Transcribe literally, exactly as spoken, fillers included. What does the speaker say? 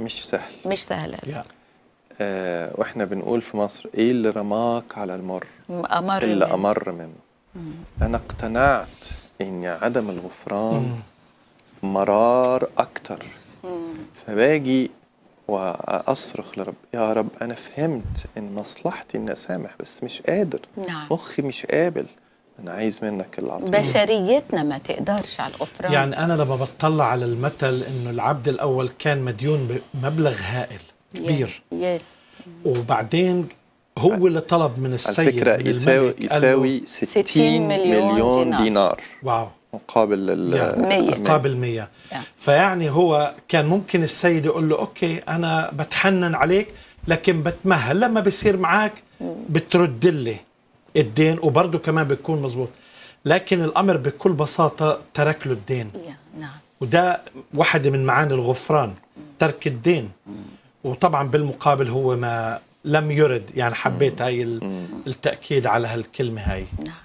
مش سهل مش سهل yeah. آه واحنا بنقول في مصر ايه اللي رماك على المر أمر اللي منه. امر منه mm. انا اقتنعت ان عدم الغفران mm. مرار اكتر mm. فباجي واصرخ لرب يا رب انا فهمت ان مصلحتي ان اسامح بس مش قادر نعم. مخي مش قابل انا عايز منك العطيه بشريتنا ما تقدرش على الغفران يعني انا لما بطلع على المثل انه العبد الاول كان مديون بمبلغ هائل كبير يس وبعدين هو اللي طلب من السيد الفكره من يساوي يساوي ستين مليون دينار واو مقابل ال مقابل مية فيعني هو كان ممكن السيد يقول له اوكي انا بتحنن عليك لكن بتمهل لما بيصير معاك بترد لي الدين وبرضه كمان بيكون مظبوط لكن الامر بكل بساطه ترك له الدين نعم وده واحده من معاني الغفران ترك الدين وطبعا بالمقابل هو ما لم يرد يعني حبيت هاي التاكيد على هالكلمه هاي نعم